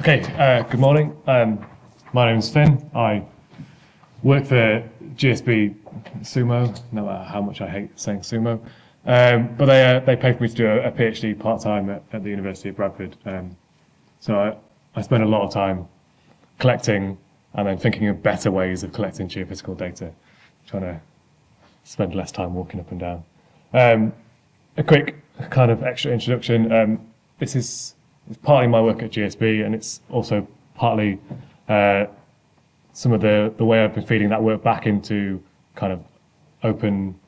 Okay, good morning. My name is Finn. I work for GSB SUMO, no matter how much I hate saying SUMO. But they paid for me to do a PhD part-time at the University of Bradford. So I spend a lot of time collecting and then thinking of better ways of collecting geophysical data, trying to spend less time walking up and down. A quick kind of extra introduction. It's partly my work at GSB, and it's also partly some of the way I've been feeding that work back into kind of open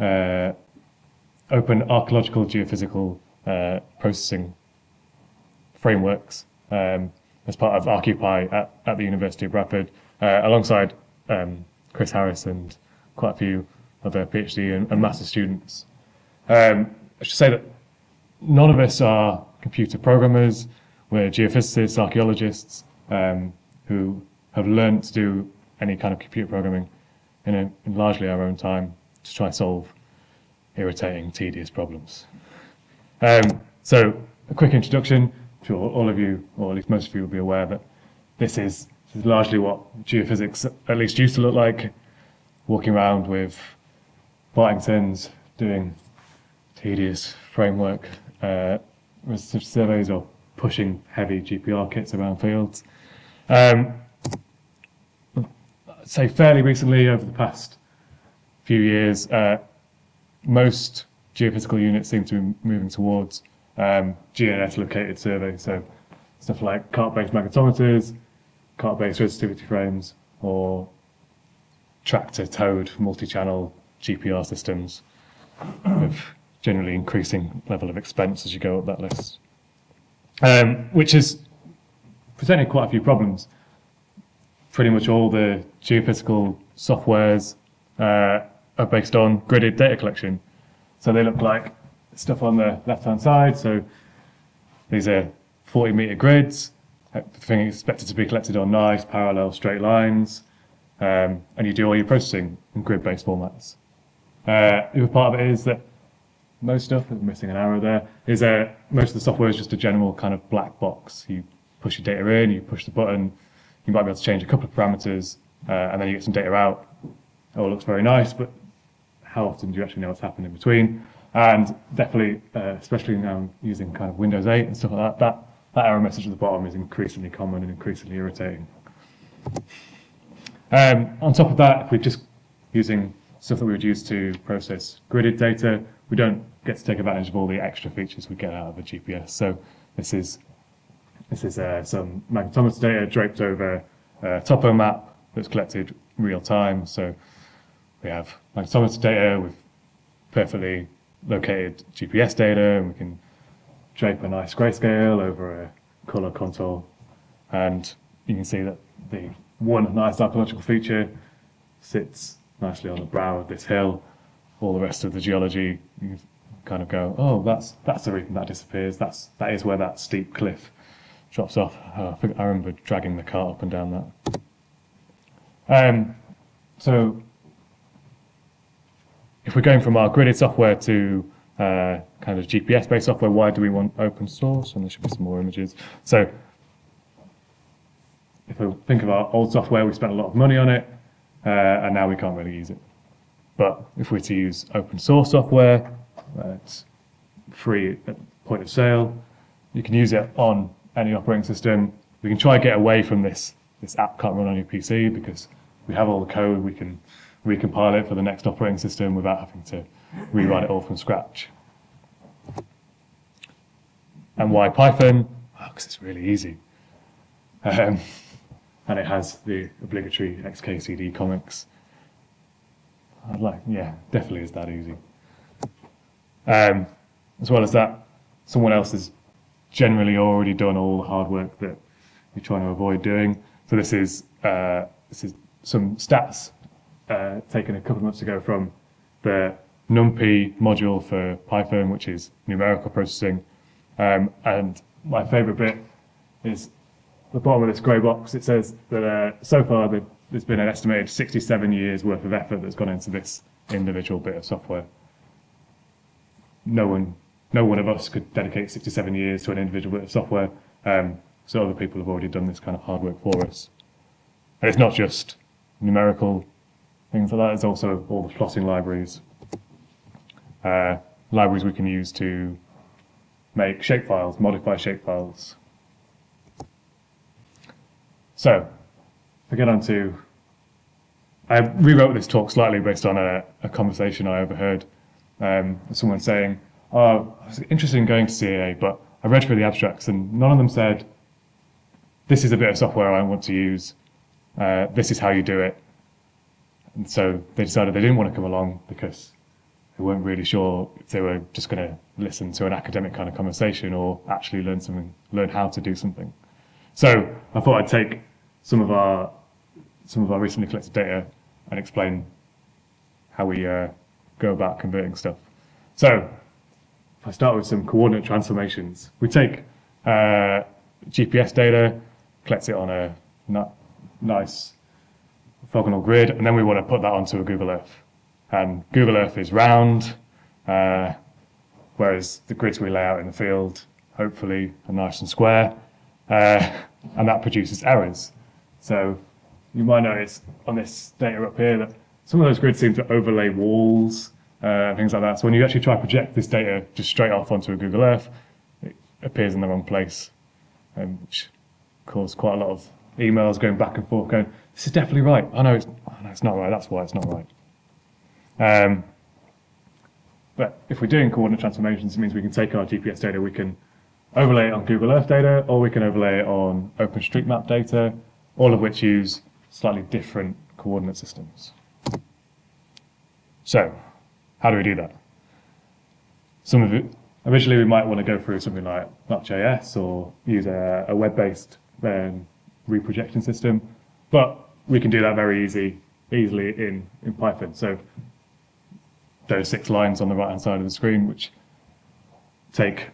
archaeological geophysical processing frameworks as part of Arccupy at the University of Bradford, alongside Chris Harris and quite a few other PhD and master's students. I should say that none of us are computer programmers. We're geophysicists, archaeologists who have learned to do any kind of computer programming in largely our own time to try and solve irritating, tedious problems. So a quick introduction. I'm sure all of you, or at least most of you, will be aware that this is largely what geophysics at least used to look like, walking around with Bartington's doing tedious framework surveys or pushing heavy GPR kits around fields. I'd say fairly recently, over the past few years, most geophysical units seem to be moving towards GNS-located survey, so stuff like cart-based magnetometers, cart-based resistivity frames, or tractor-towed multi-channel GPR systems with generally increasing level of expense as you go up that list, which has presented quite a few problems. Pretty much all the geophysical softwares are based on gridded data collection. So they look like stuff on the left-hand side. So these are 40-meter grids. Everything is expected to be collected on nice, parallel, straight lines. And you do all your processing in grid-based formats. The other part of it is that most stuff, I'm missing an arrow there, is most of the software is just a general kind of black box. You push your data in, you push the button, you might be able to change a couple of parameters, and then you get some data out. Oh, it looks very nice, but how often do you actually know what's happened in between? And definitely, especially now using kind of Windows 8 and stuff like that error message at the bottom is increasingly common and increasingly irritating. On top of that, if we're just using stuff that we would use to process gridded data, we don't get to take advantage of all the extra features we get out of a GPS. So this is some magnetometer data draped over a topo map that's collected real time. So we have magnetometer data with perfectly located GPS data, and we can drape a nice grayscale over a color contour. And you can see that the one nice archaeological feature sits nicely on the brow of this hill. All the rest of the geology, you kind of go, oh, that's the reason that disappears. That is where that steep cliff drops off. I remember dragging the cart up and down that. So if we're going from our gridded software to kind of GPS-based software, why do we want open source? And there should be some more images. So if we think of our old software, we spent a lot of money on it, and now we can't really use it. But if we're to use open source software, it's free at point of sale, you can use it on any operating system. We can try and get away from this app can't run on your PC because we have all the code, we can recompile it for the next operating system without having to rewrite it all from scratch. And why Python? Well, because it's really easy. And it has the obligatory XKCD comics. Yeah, definitely is that easy. As well as that, someone else has generally already done all the hard work that you're trying to avoid doing. So this is some stats taken a couple of months ago from the NumPy module for Python, which is numerical processing. And my favourite bit is the bottom of this grey box. It says that so far there's been an estimated 67 years worth of effort that's gone into this individual bit of software. No one of us could dedicate 67 years to an individual bit of software. So other people have already done this kind of hard work for us. And it's not just numerical things like that, it's also all the plotting libraries. Libraries we can use to make shapefiles, modify shapefiles. So, to get on to, I rewrote this talk slightly based on a conversation I overheard. Someone saying, oh, I was interested in going to CAA, but I read through the abstracts and none of them said, this is a bit of software I want to use, this is how you do it. And so they decided they didn't want to come along because they weren't really sure if they were just going to listen to an academic kind of conversation or actually learn something, learn how to do something. So I thought I'd take some of our recently collected data and explain how we go about converting stuff. So if I start with some coordinate transformations, we take GPS data, collect it on a nice orthogonal grid, and then we want to put that onto a Google Earth. And Google Earth is round, whereas the grids we lay out in the field, hopefully, are nice and square, and that produces errors. So you might notice on this data up here that some of those grids seem to overlay walls, things like that. So when you actually try to project this data just straight off onto a Google Earth, it appears in the wrong place, which caused quite a lot of emails going back and forth, going, this is definitely right. Oh no, it's not right. That's why it's not right. But if we're doing coordinate transformations, it means we can take our GPS data, we can overlay it on Google Earth data, or we can overlay it on OpenStreetMap data, all of which use slightly different coordinate systems. So, how do we do that? Some of it, originally we might want to go through something like Nux.js or use a web-based reprojection system, but we can do that very easily in Python. So those 6 lines on the right-hand side of the screen, which take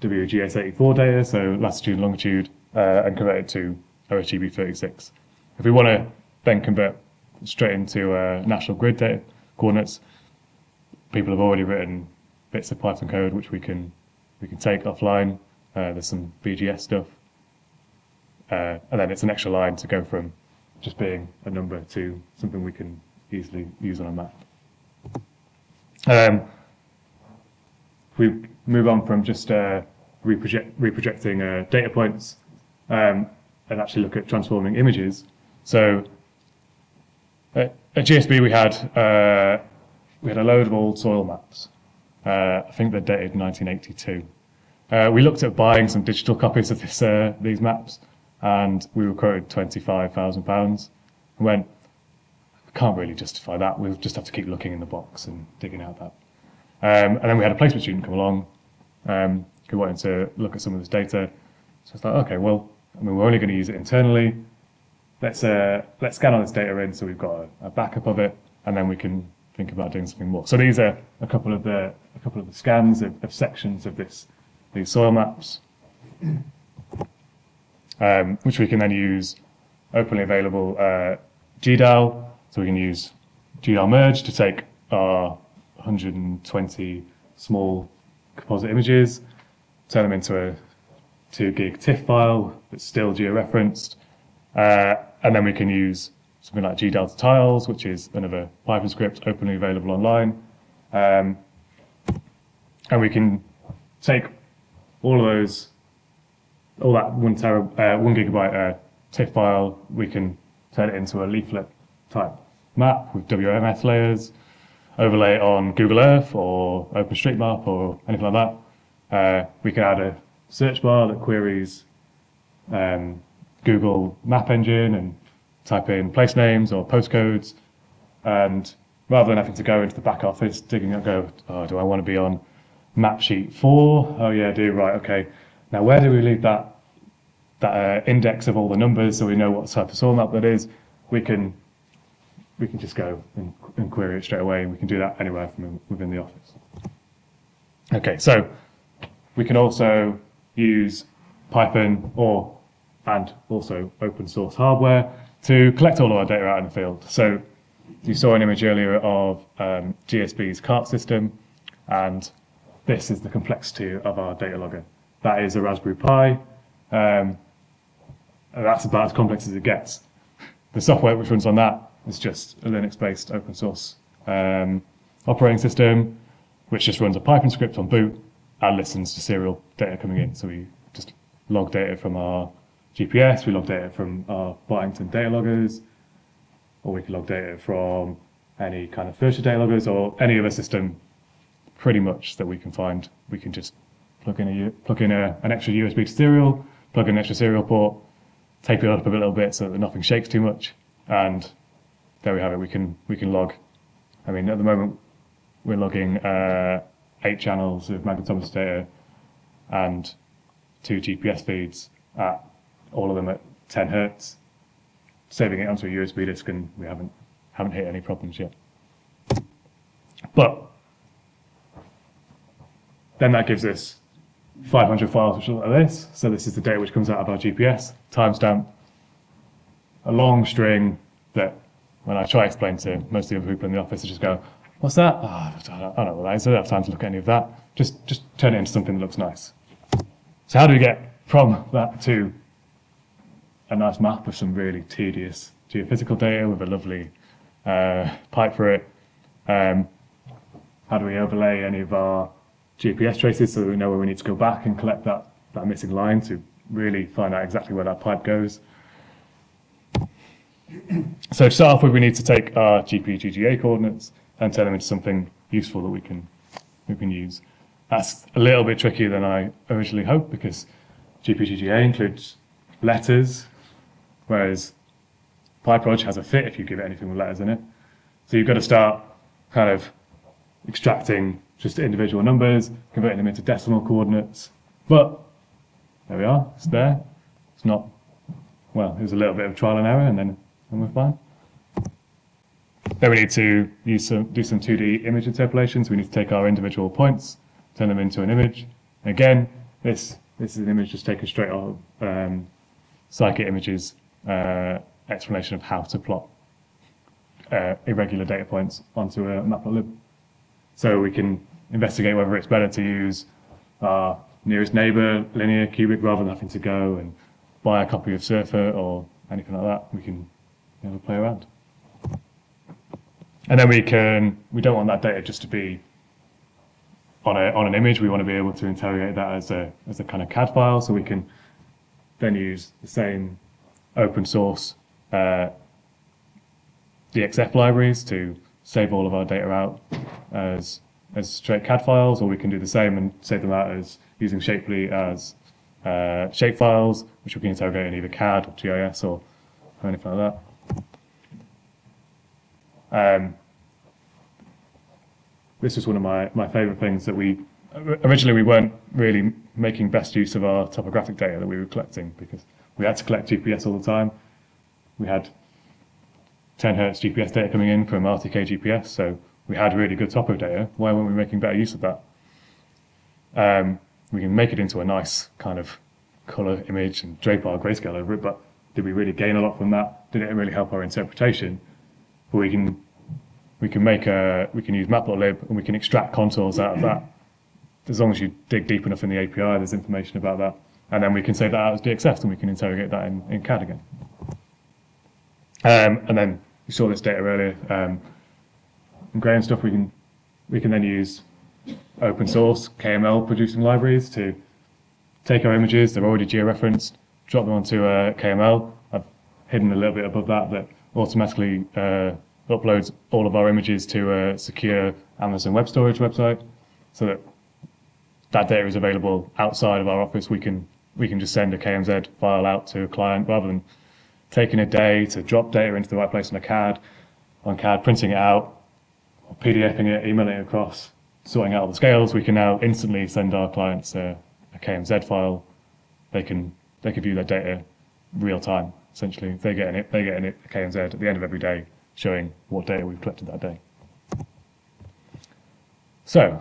WGS84 data, so latitude and longitude, and convert it to OSGB36. If we want to then convert straight into national grid data coordinates, people have already written bits of Python code which we can take offline. There's some BGS stuff, and then it's an extra line to go from just being a number to something we can easily use on a map. We move on from just reprojecting data points and actually look at transforming images. So at GSB we had a load of old soil maps. I think they're dated 1982. We looked at buying some digital copies of this, these maps, and we were quoted £25,000 and went, I can't really justify that, we'll just have to keep looking in the box and digging out that. And then we had a placement student come along who wanted to look at some of this data. So it's like, okay, well, I mean, we're only going to use it internally. Let's scan all this data in so we've got a backup of it, and then we can think about doing something more. So these are a couple of the scans of sections of these soil maps, which we can then use openly available GDAL. So we can use GDAL merge to take our 120 small composite images, turn them into a 2 gig TIFF file that's still georeferenced, and then we can use something like GDAL to tiles, which is another Python script openly available online, and we can take all of those, all that 1 gigabyte TIFF file, we can turn it into a leaflet type map with WMS layers, overlay on Google Earth or OpenStreetMap or anything like that. We can add a search bar that queries Google Map Engine and type in place names or postcodes. And rather than having to go into the back office, digging up, go, oh, do I want to be on map sheet 4? Oh yeah, I do, right, okay. Now where do we leave that index of all the numbers so we know what type of soil map that is? We can just go and query it straight away, and we can do that anywhere from within the office. Okay, so we can also use Python and also open source hardware to collect all of our data out in the field. So you saw an image earlier of GSB's cart system, and this is the complexity of our data logger. That is a Raspberry Pi That's about as complex as it gets. The software which runs on that is just a Linux-based open source operating system, which just runs a Python script on boot and listens to serial data coming in. So we just log data from our GPS, we log data from our Bartington data loggers, or we can log data from any kind of Fisher data loggers or any other system pretty much that we can find. We can just plug in an extra USB to serial, plug in an extra serial port, tape it up a little bit so that nothing shakes too much, and there we have it. We can log. I mean, at the moment we're logging 8 channels of magnetometer data and 2 GPS feeds, at all of them at 10 hertz, saving it onto a USB disk, and we haven't hit any problems yet. But then that gives us 500 files which look like this. So this is the data which comes out of our GPS, timestamp, a long string that when I try to explain to most of the people in the office, they just go, "What's that? Oh, I don't know what that is. I don't have time to look at any of that." Just turn it into something that looks nice. So how do we get from that to a nice map of some really tedious geophysical data with a lovely pipe for it? How do we overlay any of our GPS traces so that we know where we need to go back and collect that missing line to really find out exactly where that pipe goes? So to start off with, we need to take our GPGGA coordinates and turn them into something useful that we can use. That's a little bit trickier than I originally hoped, because GPGGA includes letters, whereas PyProj has a fit if you give it anything with letters in it. So you've got to start kind of extracting just individual numbers, converting them into decimal coordinates. But there we are, it's there. It's not, well, it was a little bit of trial and error, and then we're fine. Then we need to do some 2D image interpolations. We need to take our individual points, turn them into an image. And again, this is an image just taken straight off scikit images explanation of how to plot irregular data points onto a matplotlib. So we can investigate whether it's better to use our nearest neighbor, linear, cubic, rather than having to go and buy a copy of Surfer or anything like that. We can play around. And then we don't want that data just to be on an image. We want to be able to interrogate that as a kind of CAD file, so we can then use the same open source DXF libraries to save all of our data out as straight CAD files, or we can do the same and save them out as using Shapely as shape files, which we can interrogate in either CAD or GIS or anything like that. This is one of my favourite things that originally we weren't really making best use of our topographic data that we were collecting, because we had to collect GPS all the time. We had 10 hertz GPS data coming in from RTK GPS, so we had really good topo data. Why weren't we making better use of that? We can make it into a nice kind of colour image and drape our grayscale over it, but did we really gain a lot from that? Did it really help our interpretation? But we can use matplotlib, and we can extract contours out of that. As long as you dig deep enough in the API, there's information about that, and then we can save that out as DXF, and we can interrogate that in CAD again. And then you saw this data earlier, and stuff. We can then use open source KML producing libraries to take our images. They're already georeferenced. Drop them onto KML. I've hidden a little bit above that automatically uploads all of our images to a secure Amazon Web Storage website, so that data is available outside of our office. We can just send a KMZ file out to a client rather than taking a day to drop data into the right place on a CAD, printing it out, or PDFing it, emailing it across, sorting out all the scales. We can now instantly send our clients a KMZ file. They can view their data real time. Essentially, they get a KMZ at the end of every day, showing what data we've collected that day. So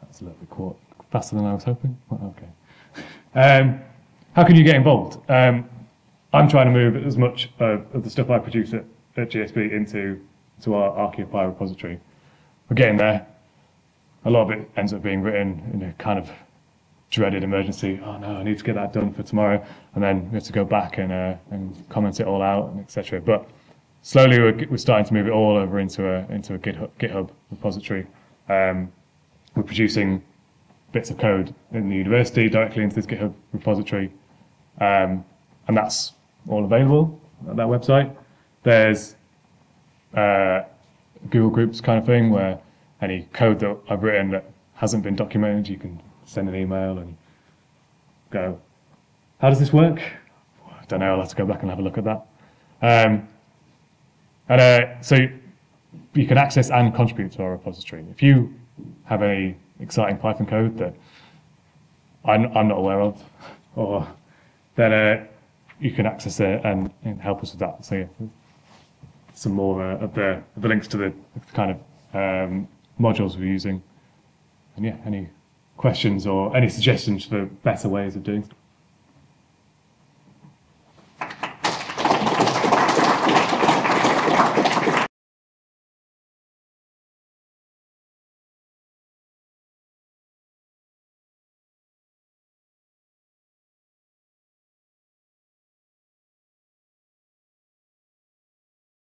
that's a little bit faster than I was hoping. Well, okay. How can you get involved? I'm trying to move as much of the stuff I produce at GSB into our Arccupy repository. We're getting there. A lot of it ends up being written in a kind of dreaded emergency, oh no, I need to get that done for tomorrow, and then we have to go back and comment it all out, and etc. But slowly we're starting to move it all over into a GitHub repository. We're producing bits of code in the university directly into this GitHub repository, and that's all available at that website. There's Google Groups kind of thing where any code that I've written that hasn't been documented, you can send an email and go, how does this work? I don't know, I'll have to go back and have a look at that. So you can access and contribute to our repository. If you have any exciting Python code that I'm not aware of, or then you can access it and help us with that. So yeah, some more of the links to the kind of modules we're using, and yeah, any questions or any suggestions for better ways of doing stuff.